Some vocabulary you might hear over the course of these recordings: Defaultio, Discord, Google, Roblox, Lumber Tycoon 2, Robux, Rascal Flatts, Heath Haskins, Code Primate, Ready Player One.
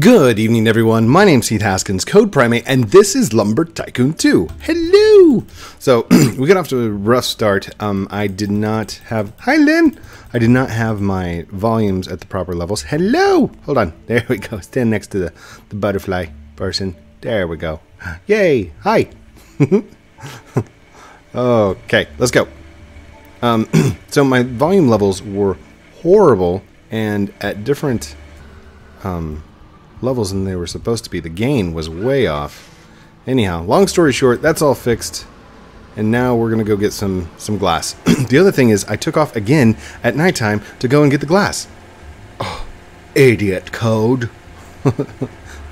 Good evening, everyone. My name's Heath Haskins, Code Primate, and this is Lumber Tycoon 2. Hello! So, we got off to a rough start. I did not have... Hi, Lynn! I did not have my volumes at the proper levels. Hello! Hold on. There we go. Stand next to the butterfly person. There we go. Yay! Hi! Okay, let's go. So, my volume levels were horrible, and at different... levels than they were supposed to be. The gain was way off. Anyhow, long story short, that's all fixed, and now we're gonna go get some glass. The other thing is I took off again at nighttime to go and get the glass. Oh, idiot Code.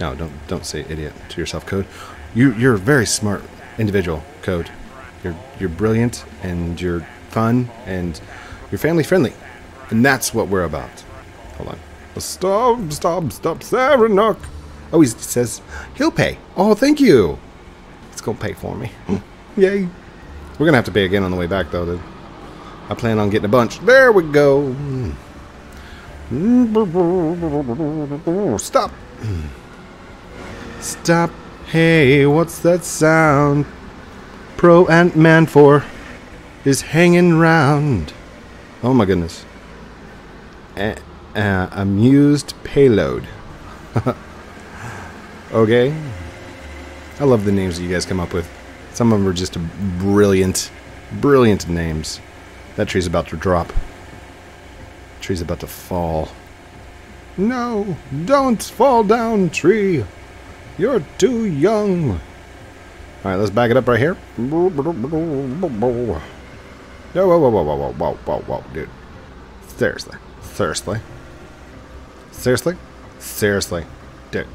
No, don't say idiot to yourself, Code. You're a very smart individual, Code. You're brilliant, and you're fun, and you're family friendly, and that's what we're about. Hold on. Stop, Sarah. Oh, he says he'll pay. Oh, thank you. It's gonna pay for me. Yay. We're gonna have to pay again on the way back, though, dude. I plan on getting a bunch. There we go. Stop. Stop. Hey, what's that sound? Pro Ant-Man 4 is hanging round. Oh, my goodness. Amused payload. Okay. I love the names that you guys come up with. Some of them are just brilliant, brilliant names. That tree's about to drop. The tree's about to fall. No, don't fall down, tree. You're too young. All right, let's back it up right here. No, whoa, dude. Seriously, seriously. Seriously? Seriously. Dude.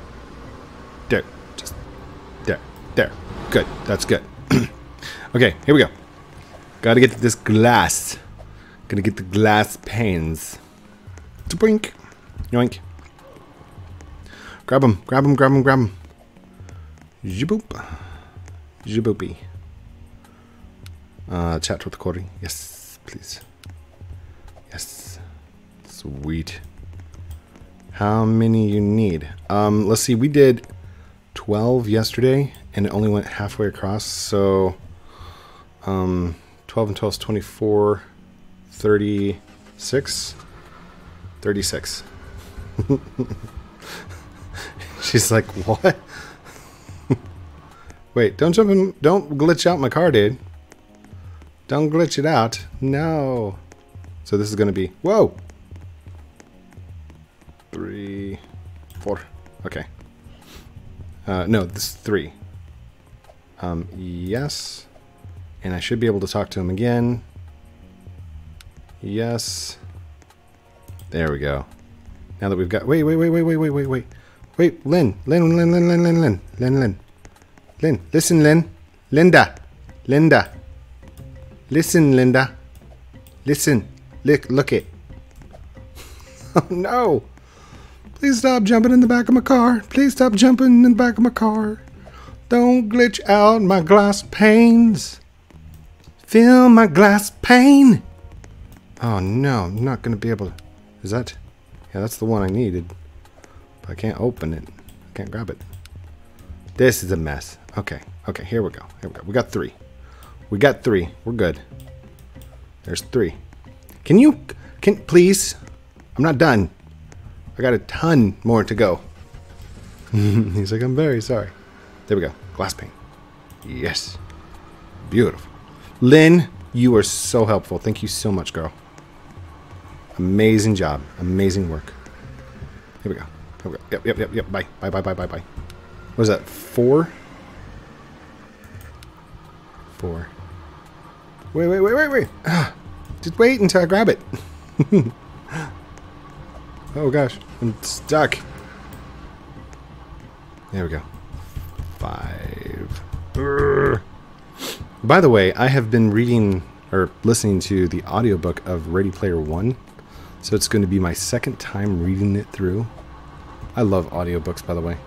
Dude. Just. There. There. Good. That's good. Okay, here we go. Gotta get this glass. Gonna get the glass panes. Twink. Yoink. Grab them. Grab them. Grab them. Grab them. Ziboop. Ziboopy. Chat with Corey. Yes, please. Yes. Sweet. How many you need? Let's see, we did 12 yesterday, and it only went halfway across, so 12 and 12 is 24, 36, 36. She's like, what? Wait, don't jump in, don't glitch out my car, dude. Don't glitch it out, no. So this is gonna be, whoa. 3, 4. Okay. No, this is 3. Yes. And I should be able to talk to him again. Yes. There we go. Now that we've got... Wait. Wait, Lynn. Listen, Lynn. Linda. Listen, Linda. Listen. Look it. Oh, no. Please stop jumping in the back of my car. Please stop jumping in the back of my car. Don't glitch out my glass panes. Fill my glass pane. Oh no, I'm not going to be able to. Is that? Yeah, that's the one I needed. But I can't open it. I can't grab it. This is a mess. Okay, okay, here we go. Here we go. We got 3. We got 3. We're good. There's 3. Can you, please? I'm not done. I got a ton more to go. He's like, I'm very sorry. There we go. Glass pane. Yes. Beautiful. Lynn, you are so helpful. Thank you so much, girl. Amazing job. Amazing work. Here we go. Here we go. Yep. Bye. Bye. What is that? 4? 4. Wait. Ah, just wait until I grab it. Oh gosh, I'm stuck. There we go. 5. Urgh. By the way, I have been reading or listening to the audiobook of Ready Player One, so it's going to be my second time reading it through. I love audiobooks, by the way.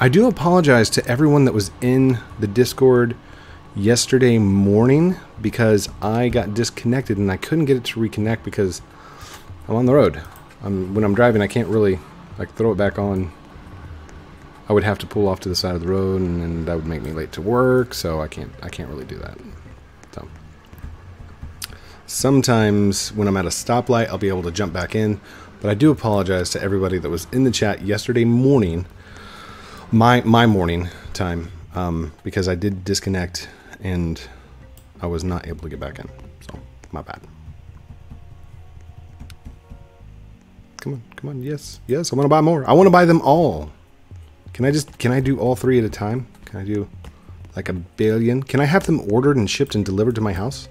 I do apologize to everyone that was in the Discord yesterday morning because I got disconnected and I couldn't get it to reconnect because I'm on the road. When I'm driving, I can't really like throw it back on, I would have to pull off to the side of the road, and that would make me late to work, so I can't really do that. So sometimes when I'm at a stoplight, I'll be able to jump back in. But I do apologize to everybody that was in the chat yesterday morning, my morning time, because I did disconnect and I was not able to get back in. So my bad. Come on, come on. Yes, yes. I want to buy more. I want to buy them all. Can I do all three at a time? Can I do like a billion? Can I have them ordered and shipped and delivered to my house?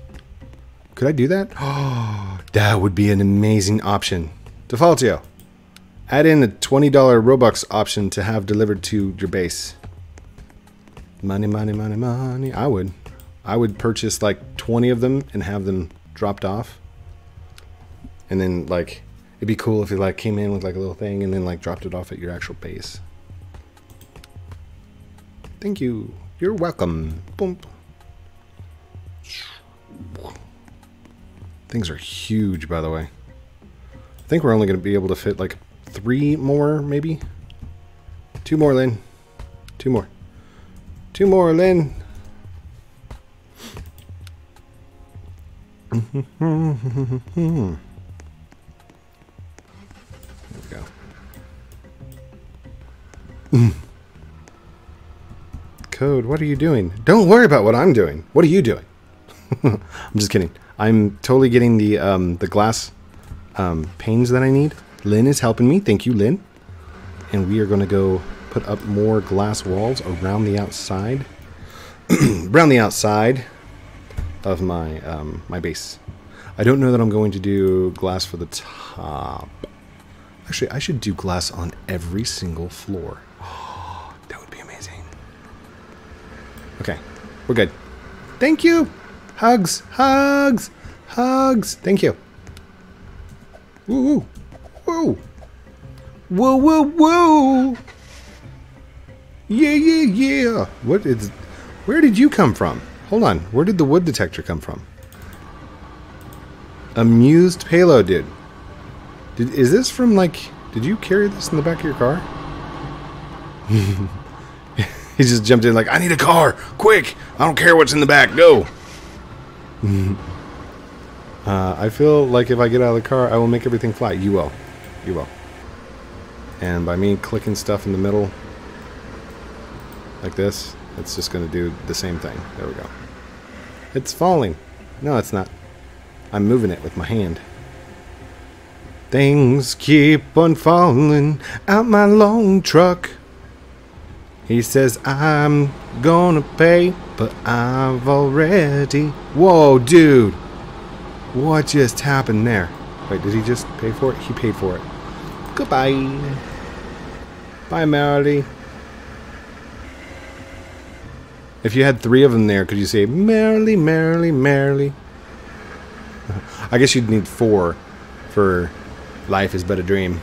Could I do that? Oh, that would be an amazing option. Defaultio, add in a $20 Robux option to have delivered to your base. Money, money, money, money. I would purchase like 20 of them and have them dropped off. And then like, it'd be cool if you like came in with like a little thing and then like dropped it off at your actual base. Thank you. You're welcome. Boom. Things are huge, by the way. I think we're only going to be able to fit like 3 more, maybe. 2 more, Lynn. 2 more. 2 more, Lynn. There we go. Code, what are you doing? Don't worry about what I'm doing. What are you doing? I'm just kidding. I'm totally getting the glass panes that I need. Lynn is helping me. Thank you, Lynn. And we are going to go put up more glass walls around the outside. Around the outside of my my base. I don't know that I'm going to do glass for the top. Actually, I should do glass on every single floor. Oh, that would be amazing. Okay, we're good. Thank you. Hugs, hugs, hugs. Thank you. Woo, woo, woo, woo, woo. Yeah, yeah, yeah. What is? Where did you come from? Hold on. Where did the wood detector come from? Amused payload, dude. Is this from like? Did you carry this in the back of your car? He just jumped in like, I need a car, quick! I don't care what's in the back. Go. I feel like if I get out of the car, I will make everything fly. You will. You will. And by me clicking stuff in the middle like this, it's just going to do the same thing. There we go. It's falling. No, it's not. I'm moving it with my hand. Things keep on falling out my long truck. He says, I'm gonna pay, but I've already... Whoa, dude. What just happened there? Wait, did he just pay for it? He paid for it. Goodbye. Bye, Melody. If you had 3 of them there, could you say, merrily, merrily, merrily? I guess you'd need 4 for life is but a dream.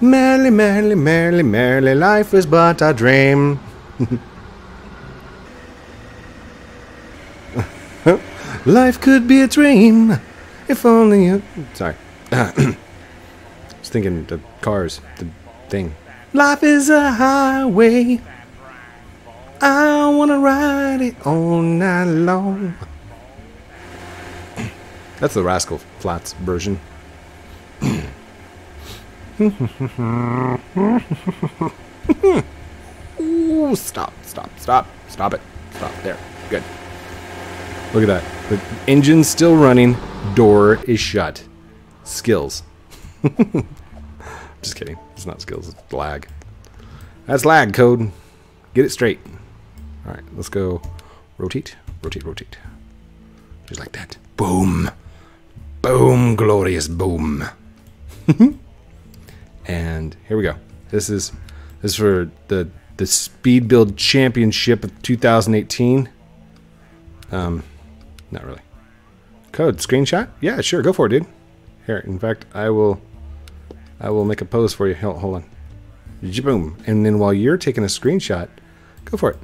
Merrily, merrily, merrily, merrily, life is but a dream. Life could be a dream, if only you... Sorry. I was thinking the cars, the thing. Life is a highway. I want to ride it all night long. That's the Rascal Flatts version. Ooh, stop, stop, stop, stop it. Stop there. Good. Look at that. The engine's still running. Door is shut. Skills. Just kidding. It's not skills. It's lag. That's lag, Code. Get it straight. All right, let's go rotate, rotate, rotate. Just like that. Boom. Boom, glorious boom. And here we go. This is for the Speed Build Championship of 2018. Not really. Code screenshot? Yeah, sure, go for it, dude. Here, in fact, I will make a pose for you. Hold on. Boom. And then while you're taking a screenshot, go for it.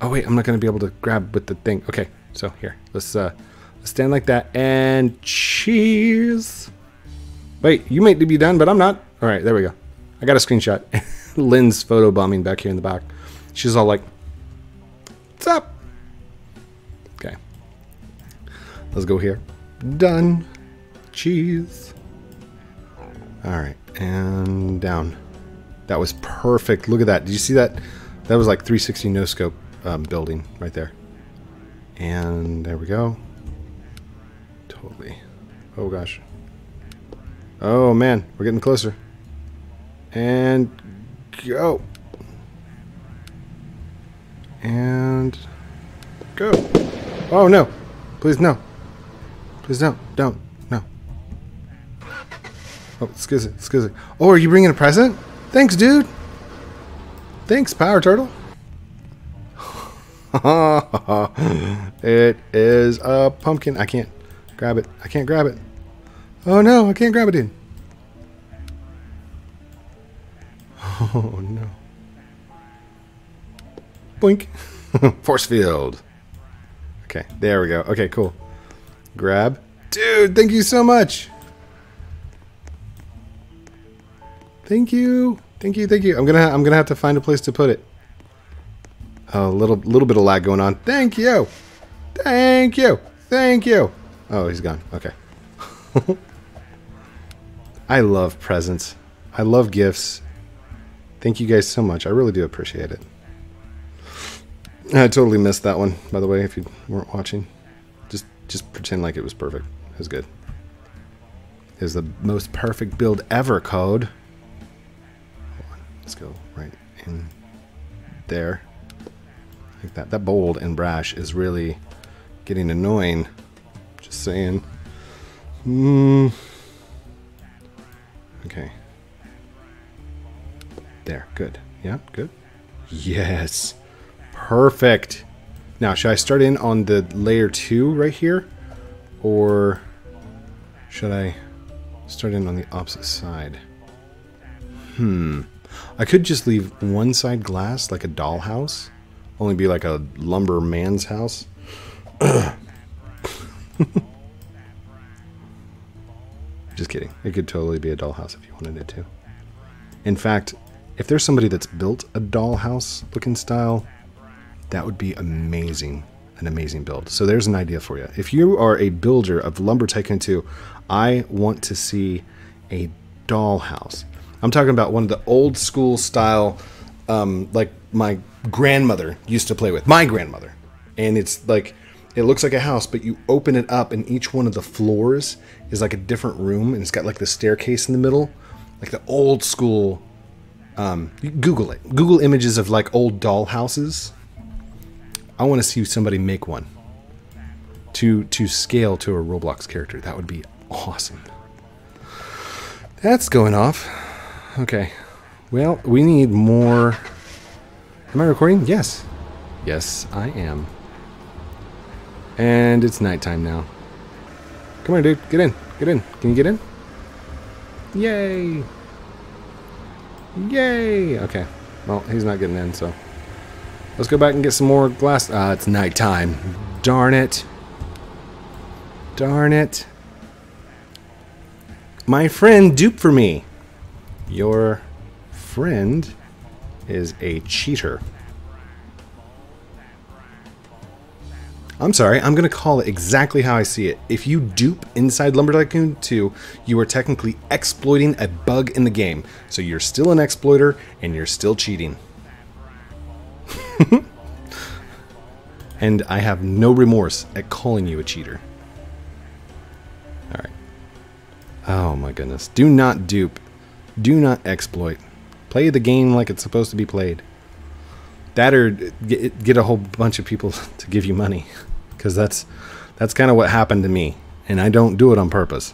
Oh wait, I'm not gonna be able to grab with the thing. Okay, so here, let's stand like that and cheers. Wait, you might be done, but I'm not. All right, there we go. I got a screenshot. Lynn's photo bombing back here in the back. She's all like, what's up? Okay. Let's go here. Done. Cheese. All right, and down. That was perfect. Look at that. Did you see that? That was like 360 no-scope building right there. And there we go. Totally. Oh, gosh. Oh, man. We're getting closer. And go. And go. Oh, no. Please, no. Please, don't. Don't. No. Oh, excuse it. Excuse it. Oh, are you bringing a present? Thanks, dude. Thanks, Power Turtle. It is a pumpkin. I can't grab it. I can't grab it. Oh, no. I can't grab it in. Oh, no. Boink. Force field. Okay. There we go. Okay, cool. Grab. Dude, thank you so much. Thank you. Thank you. Thank you. I'm gonna have to find a place to put it. A little bit of lag going on. Thank you. Thank you. Thank you. Oh, he's gone. Okay. I love presents. I love gifts. Thank you guys so much. I really do appreciate it. I totally missed that one, by the way, if you weren't watching. Just pretend like it was perfect. It was good. It was the most perfect build ever, Code. Hold on. Let's go right in there. Like that. That bold and brash is really getting annoying. Just saying. Okay. There. Good. Yeah. Good. Yes. Perfect. Now, should I start in on the layer 2 right here? Or should I start in on the opposite side? Hmm. I could just leave one side glass like a dollhouse. Only be like a lumber man's house. Just kidding. It could totally be a dollhouse if you wanted it to. In fact, if there's somebody that's built a dollhouse looking style, that would be amazing. An amazing build. So there's an idea for you. If you are a builder of Lumber Tycoon 2, I want to see a dollhouse. I'm talking about one of the old school style, like my grandmother used to play with. My grandmother. And it's like, it looks like a house, but you open it up and each one of the floors is like a different room. And it's got like the staircase in the middle. Like the old school, Google it. Google images of like old dollhouses. I want to see somebody make one to scale to a Roblox character. That would be awesome. That's going off. Okay. Well, we need more. Am I recording? Yes. Yes, I am. And it's nighttime now. Come on, dude. Get in. Get in. Can you get in? Yay. Yay. Okay. Well, he's not getting in, so. Let's go back and get some more glass. Ah, it's nighttime. Darn it. Darn it. My friend duped for me. Your friend is a cheater. I'm sorry. I'm going to call it exactly how I see it. If you dupe inside Lumber Tycoon 2, you are technically exploiting a bug in the game. So you're still an exploiter and you're still cheating. And I have no remorse at calling you a cheater. Alright. Oh my goodness. Do not dupe. Do not exploit. Play the game like it's supposed to be played. That or get a whole bunch of people to give you money. Because that's kind of what happened to me. And I don't do it on purpose.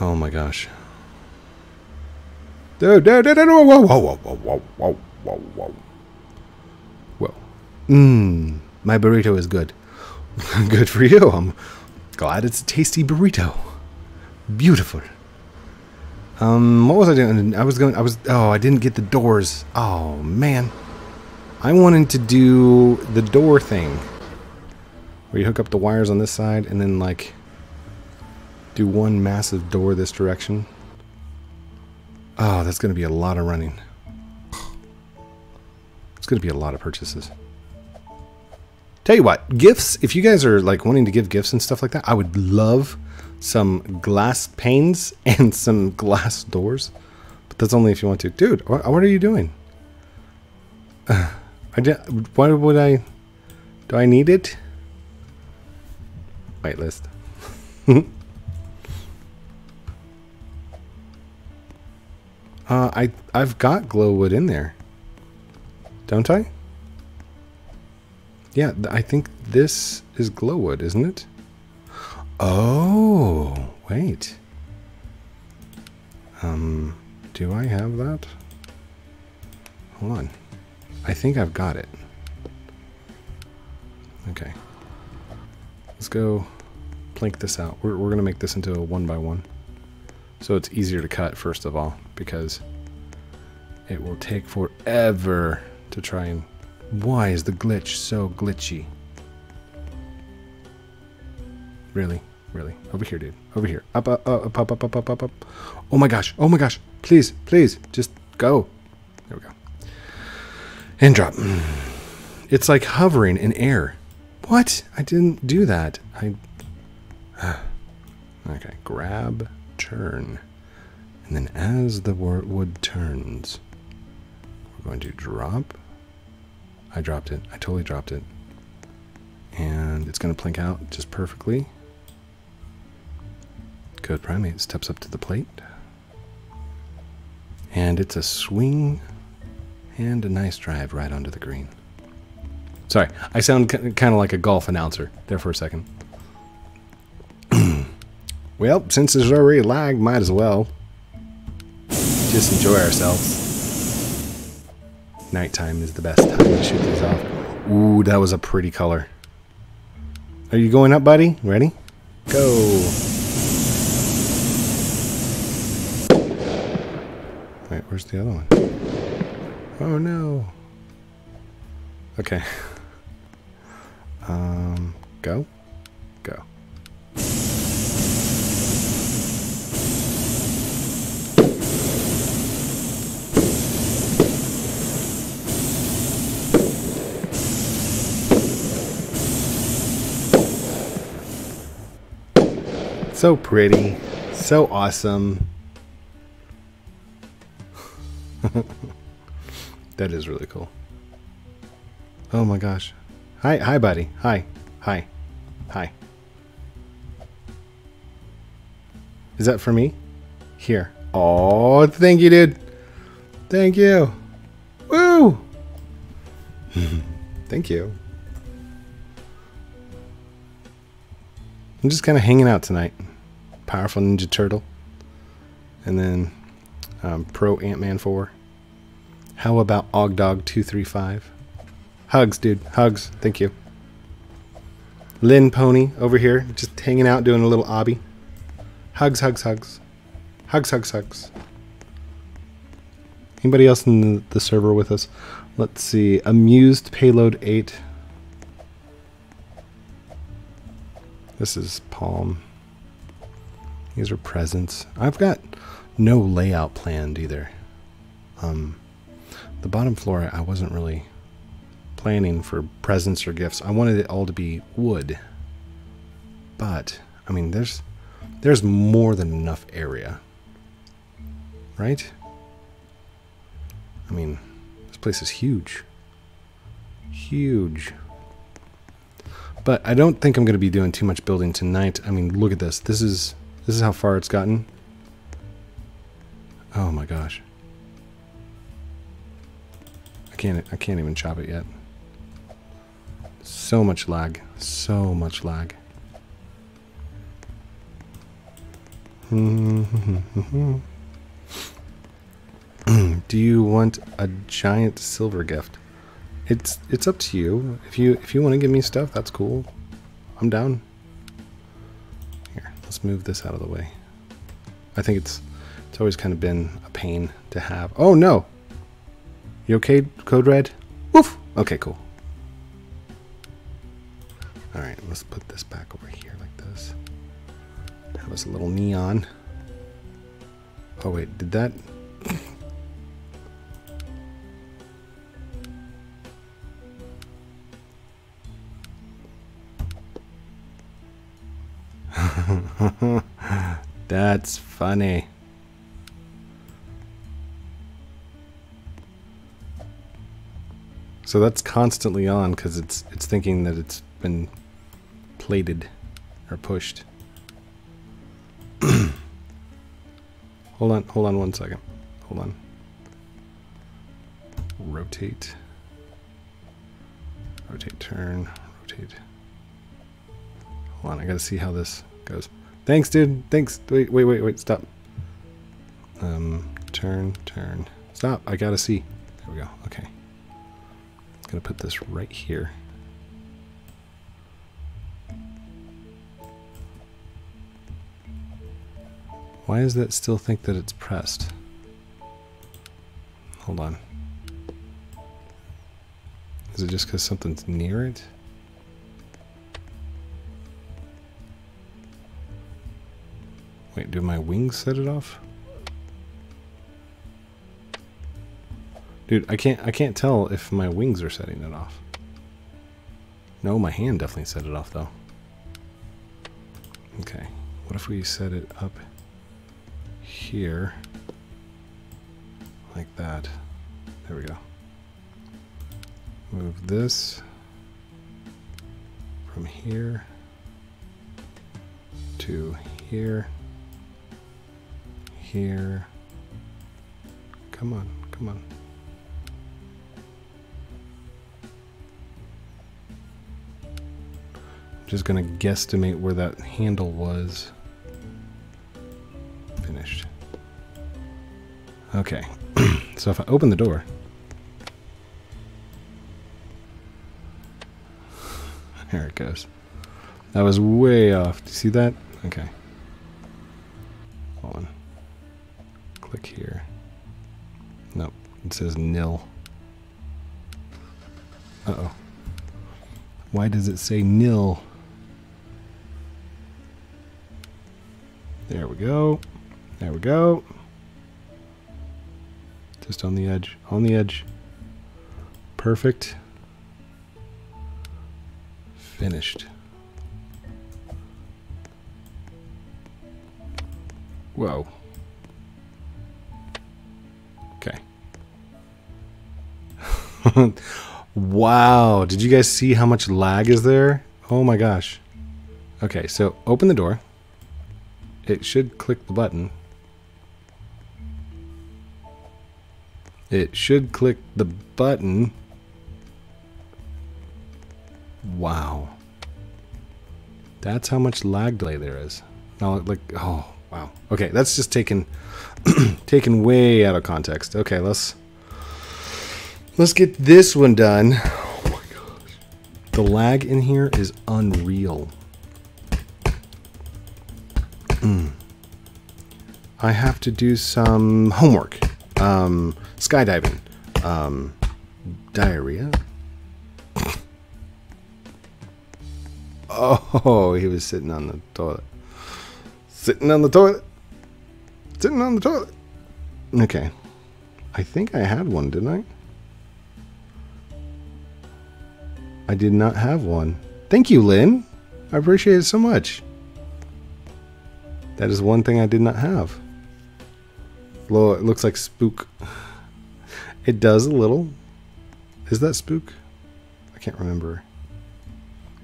Oh my gosh. Dude, whoa, whoa, whoa, whoa, whoa, whoa, whoa, whoa. My burrito is good. Good for you. I'm glad it's a tasty burrito. Beautiful. What was I doing? Oh, I didn't get the doors. Oh, man. I wanted to do the door thing. Where you hook up the wires on this side and then, like, do one massive door this direction. Oh, that's going to be a lot of running. It's going to be a lot of purchases. Tell you what, gifts, if you guys are like wanting to give gifts and stuff like that, I would love some glass panes and some glass doors. But that's only if you want to. Dude, what are you doing? Why would I... Do I need it? Waitlist. I've got glow wood in there. Don't I? Yeah, I think this is glowwood, isn't it? Oh, wait. Do I have that? Hold on. I think I've got it. Okay. Let's go plank this out. We're going to make this into a 1x1. So it's easier to cut, first of all, because it will take forever to try and... Why is the glitch so glitchy? Really? Really? Over here, dude. Over here. Up, up, up, up, up, up, up, up, up. Oh my gosh. Oh my gosh. Please, please, just go. There we go. And drop. It's like hovering in air. What? I didn't do that. Okay, grab, turn. And then as the wood turns, we're going to drop. I dropped it. I totally dropped it. And it's going to plink out just perfectly. Code Primate steps up to the plate. And it's a swing and a nice drive right onto the green. Sorry, I sound kind of like a golf announcer there for a second. Well, since there's already lag, might as well just enjoy ourselves. Nighttime is the best time to shoot these off. Ooh, that was a pretty color. Are you going up, buddy? Ready? Go. Wait, where's the other one? Oh no. Okay. Go. Go. So pretty, so awesome. That is really cool. Oh my gosh. Hi, hi buddy. Hi, hi, hi. Is that for me? Here. Oh, thank you, dude. Thank you. Woo! Thank you. I'm just kind of hanging out tonight. Powerful Ninja Turtle, and then Pro Ant-Man 4. How about Ogdog 235? Hugs, dude. Hugs. Thank you. Lynn Pony over here, just hanging out, doing a little obby. Hugs, hugs, hugs, hugs, hugs, hugs. Anybody else in the server with us? Let's see. Amused Payload 8. This is palm. These are presents. I've got no layout planned either. The bottom floor, I wasn't really planning for presents or gifts. I wanted it all to be wood. But, I mean, there's more than enough area. Right? I mean, this place is huge. Huge. But I don't think I'm going to be doing too much building tonight. I mean, look at this. This is how far it's gotten. Oh my gosh. I can't even chop it yet. So much lag. So much lag. Do you want a giant silver gift? It's up to you. If you want to give me stuff, that's cool. I'm down. Here, let's move this out of the way. I think it's always kind of been a pain to have. Oh no. You okay, Code Red? Woof. Okay, cool. All right, let's put this back over here like this. Have us a little neon. Oh wait, did that? That's funny. So that's constantly on because it's thinking that it's been plated or pushed. Hold on 1 second. Hold on. Rotate. Rotate, turn, rotate. Hold on, I gotta see how this goes. Thanks, dude. Thanks. Wait, stop. Turn. Stop. I gotta see. There we go. Okay. I'm gonna put this right here. Why does that still think that it's pressed? Hold on. Is it just because something's near it? Wait, do my wings set it off? Dude, I can't tell if my wings are setting it off. No, my hand definitely set it off though. Okay, what if we set it up here like that? There we go. Move this from here to here. Here. Come on, come on. I'm just gonna guesstimate where that handle was. Finished. Okay. So if I open the door, there it goes. That was way off. Do you see that? Okay. Hold on. Click here. Nope. It says nil. Uh-oh. Why does it say nil? There we go. There we go. Just on the edge. On the edge. Perfect. Finished. Whoa. Okay. Wow. Did you guys see how much lag is there? Oh my gosh. Okay, so open the door. It should click the button. It should click the button. Wow. That's how much lag delay there is. Now, like, oh, wow. Okay, that's just taken way out of context. Okay, let's get this one done. Oh my gosh. The lag in here is unreal. I have to do some homework. Skydiving. Diarrhea. Oh, he was sitting on the toilet. Sitting on the toilet. Sitting on the toilet. Okay. I think I had one, didn't I? I did not have one. Thank you, Lynn. I appreciate it so much. That is one thing I did not have. Lord, it looks like spook. It does a little. Is that spook? I can't remember.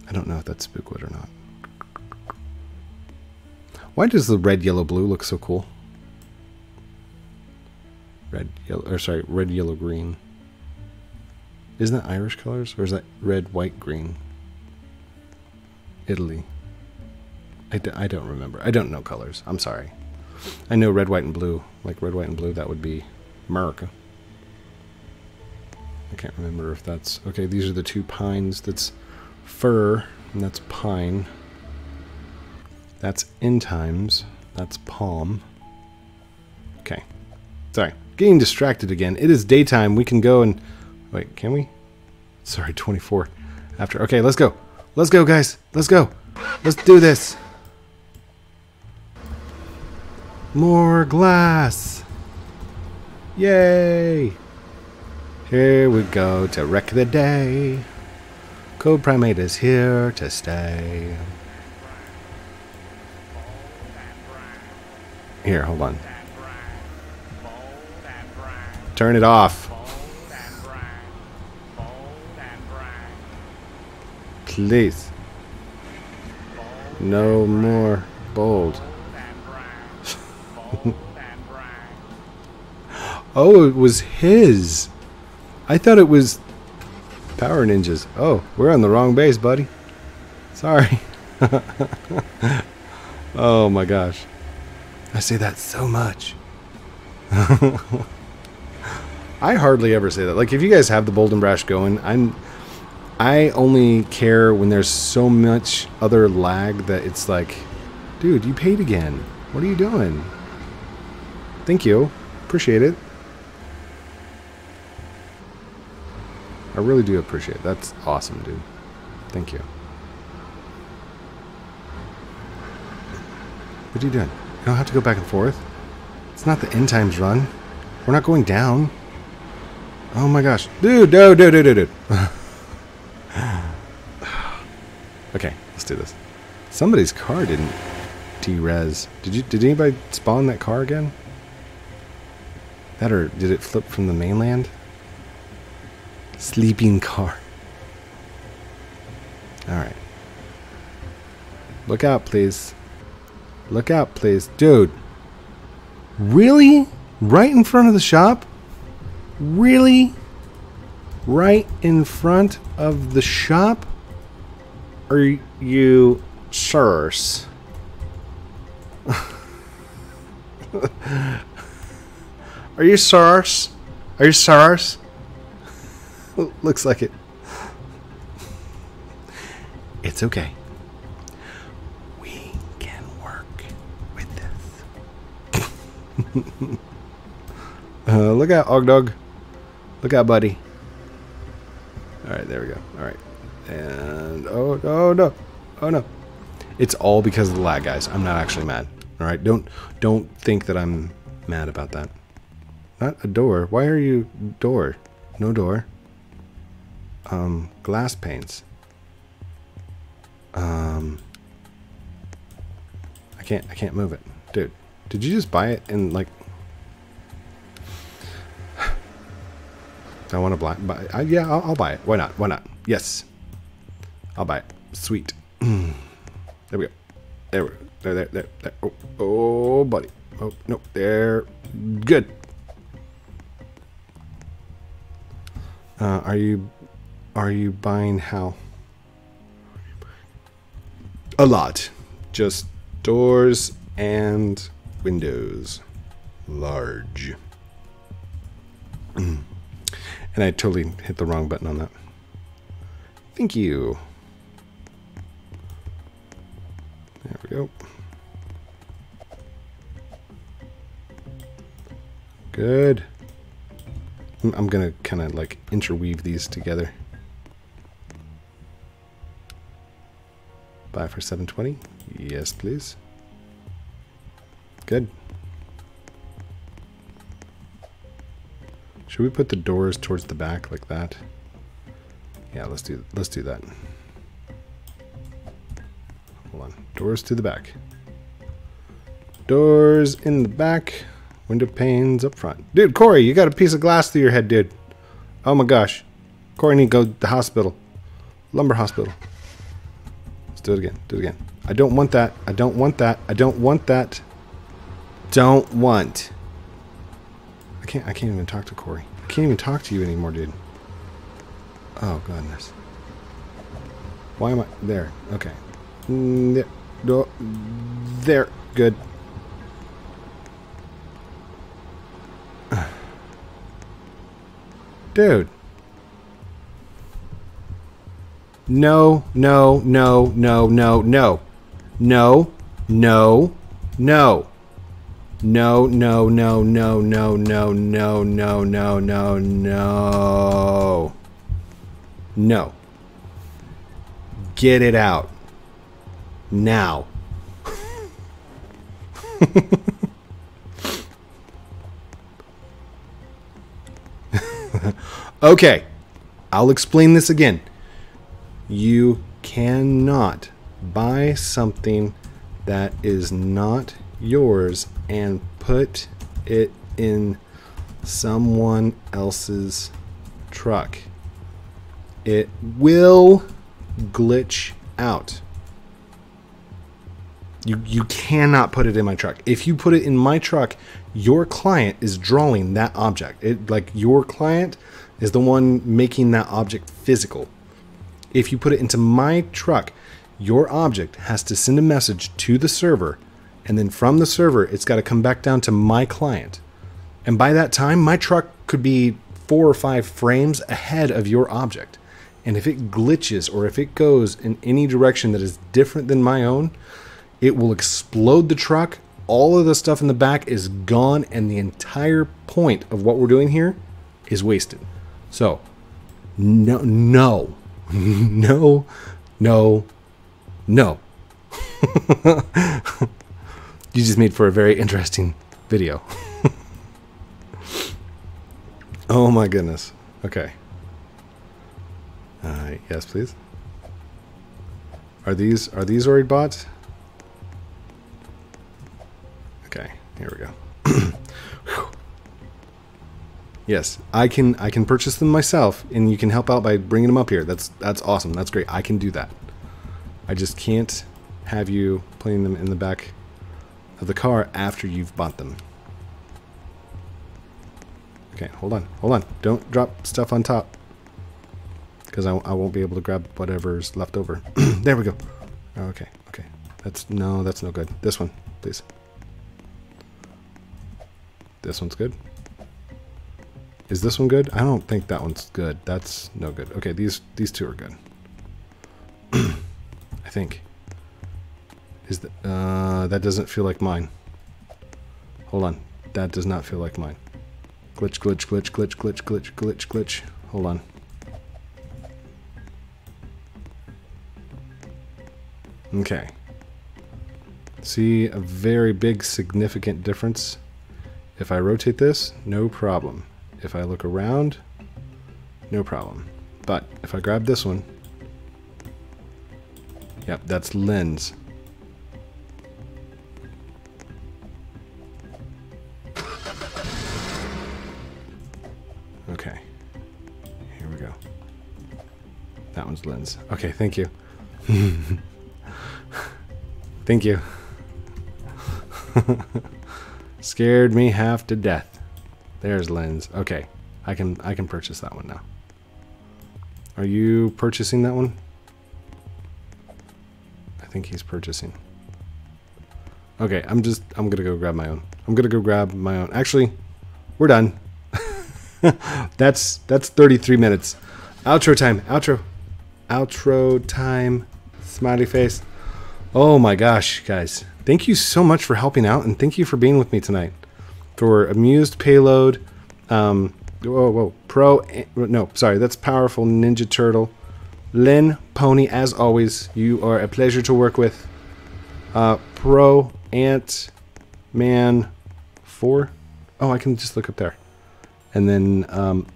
I don't know if that's spookwood or not. Why does the red, yellow, blue look so cool? Red, yellow, or sorry, red, yellow, green. Isn't that Irish colors? Or is that red, white, green? Italy. I don't remember. I don't know colors. I'm sorry. I know red, white, and blue. Like red, white, and blue, that would be America. I can't remember if that's... Okay, these are the two pines. That's fir, and that's pine. That's end times. That's palm. Okay. Sorry. Getting distracted again. It is daytime. We can go and... Wait, can we? Sorry, 24 after. Okay, let's go. Let's go, guys. Let's go. Let's do this. More glass. Yay! Here we go to wreck the day. Code Primate is here to stay. Here, hold on. Turn it off. Please. No more bold. Oh, it was his. I thought it was Power Ninjas. Oh, we're on the wrong base, buddy. Sorry. Oh my gosh. I say that so much. I hardly ever say that. Like, if you guys have the Bold and Brash going, I only care when there's so much other lag that it's like, dude, you paid again. What are you doing? Thank you. Appreciate it. I really do appreciate it. That's awesome, dude. Thank you. What are you doing? You don't have to go back and forth. It's not the end times run. We're not going down. Oh my gosh. Dude, no, dude. Okay, let's do this. Somebody's car didn't derez. Did anybody spawn that car again? That, or did it flip from the mainland? Sleeping car. Alright. Look out, please. Look out, please. Dude. Really? Right in front of the shop? Really? Right in front of the shop? Are you sure? Are you SARS? Are you SARS? Looks like it. It's okay. We can work with this. Look out, Ogdog. Look out, buddy. Alright, there we go. Alright. And oh no. Oh no. It's all because of the lag, guys. I'm not actually mad. Alright, don't think that I'm mad about that. Not a door. Why are you door? No door. Glass panes. I can't move it. Dude, did you just buy it and like I want to buy it. Yeah, I'll buy it. Why not? Why not? Yes. I'll buy it. Sweet. There we go. There we go. There. Oh, buddy. Oh, no. There. Good. Are you buying how? A lot. Just doors and windows. Large. And I totally hit the wrong button on that. Thank you. There we go. Good. I'm gonna kind of like interweave these together. Buy for 720. Yes, please. Good. Should we put the doors towards the back like that? Yeah, let's do that. Hold on. Doors to the back. Doors in the back. Window panes up front. Dude, Corey, you got a piece of glass through your head, dude. Oh my gosh. Corey, need to go to the hospital. Lumber hospital. Let's do it again. Do it again. I don't want that. I don't want that. I don't want that. Don't want. I can't even talk to Corey. I can't even talk to you anymore, dude. Oh, goodness. Why am I... There. Okay. There. Good. Dude. No. Get it out. Now. Okay, I'll explain this again. You cannot buy something that is not yours and put it in someone else's truck. It will glitch out. You cannot put it in my truck. If you put it in my truck, your client is drawing that object. Your client is the one making that object physical. If you put it into my truck, your object has to send a message to the server, and then from the server, it's got to come back down to my client. And by that time, my truck could be 4 or 5 frames ahead of your object. And if it glitches or if it goes in any direction that is different than my own, it will explode the truck. All of the stuff in the back is gone, and the entire point of what we're doing here is wasted. So, no. You just made for a very interesting video. Oh my goodness. Okay. Yes, please. Are these already bots? Okay, here we go. Yes, I can purchase them myself, and you can help out by bringing them up here. That's awesome. That's great. I can do that. I just can't have you putting them in the back of the car after you've bought them. Okay, hold on. Don't drop stuff on top, because I won't be able to grab whatever's left over. There we go. Okay. That's no good. This one, please. This one's good. Is this one good? I don't think that one's good. That's no good. Okay, these two are good. I think. Is that that doesn't feel like mine. Hold on. That does not feel like mine. Glitch. Hold on. Okay. See a very big significant difference. If I rotate this, no problem. If I look around, no problem. But if I grab this one, yep, that's lens. Okay, here we go. That one's lens. Okay, thank you. Thank you. Scared me half to death. There's lens. Okay, I can purchase that one now. Are you purchasing that one? I think he's purchasing. Okay, I'm gonna go grab my own. Actually, we're done. that's 33 minutes. Outro time. Outro time. Smiley face. Oh my gosh, guys! Thank you so much for helping out, and thank you for being with me tonight. For Amused Payload, that's Powerful Ninja Turtle, Lynn Pony, as always, you are a pleasure to work with, Pro Ant Man 4, oh, I can just look up there, and then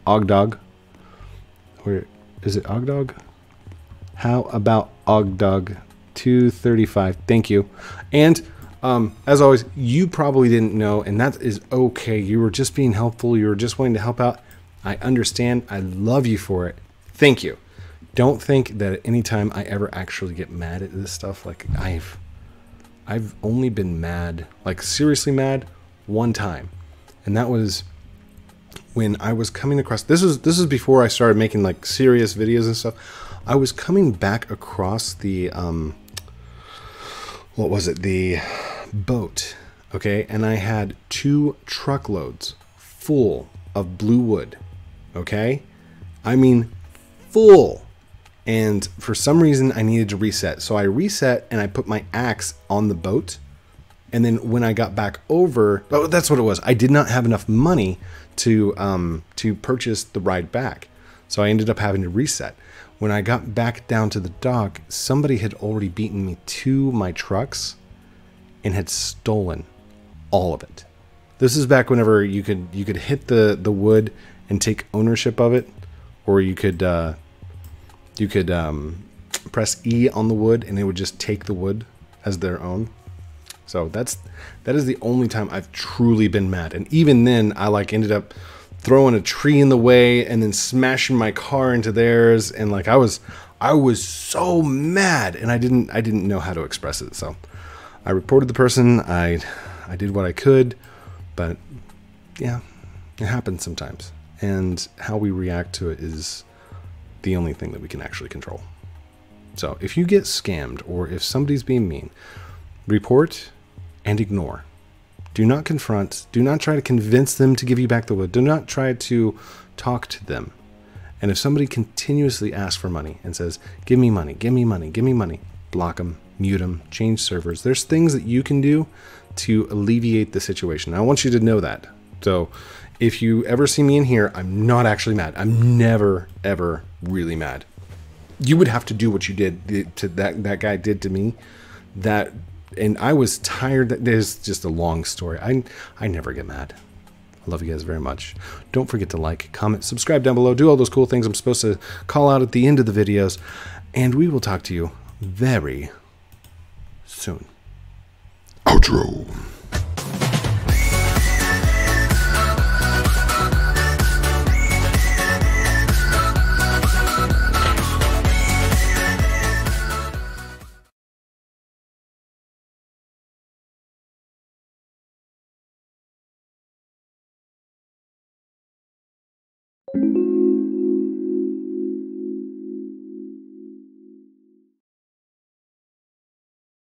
Ogdog, where is it? Ogdog? How about Ogdog 235? Thank you, and as always, you probably didn't know, and that is okay. You were just being helpful. You were just wanting to help out. I understand. I love you for it. Thank you. Don't think that at any time I ever actually get mad at this stuff. Like I've only been mad, like seriously mad, one time, and that was when I was coming across. This is before I started making like serious videos and stuff. I was coming back across the what was it? The boat, okay, and I had 2 truckloads full of blue wood, okay, I mean full, and for some reason I needed to reset, so I reset and I put my axe on the boat, and then when I got back over, oh, that's what it was, I did not have enough money to purchase the ride back, so I ended up having to reset. When I got back down to the dock, somebody had already beaten me to my trucks and had stolen all of it. This is back whenever you could hit the wood and take ownership of it. or you could press E on the wood and it would just take the wood as their own. So that is the only time I've truly been mad, and even then I like ended up throwing a tree in the way and then smashing my car into theirs, and like I was so mad, and I didn't know how to express it. So I reported the person. I did what I could, but yeah, it happens sometimes, and how we react to it is the only thing that we can actually control. So if you get scammed or if somebody's being mean, report and ignore. Do not confront. Do not try to convince them to give you back the wood. Do not try to talk to them. And if somebody continuously asks for money and says, give me money, give me money, give me money, block them, mute them, change servers. There's things that you can do to alleviate the situation. I want you to know that. So if you ever see me in here, I'm not actually mad. I'm never, ever really mad. You would have to do what you did to that guy did to me. That, and I was tired. There's just a long story. I never get mad. I love you guys very much. Don't forget to like, comment, subscribe down below. Do all those cool things I'm supposed to call out at the end of the videos. And we will talk to you very soon. Outro. Thank you.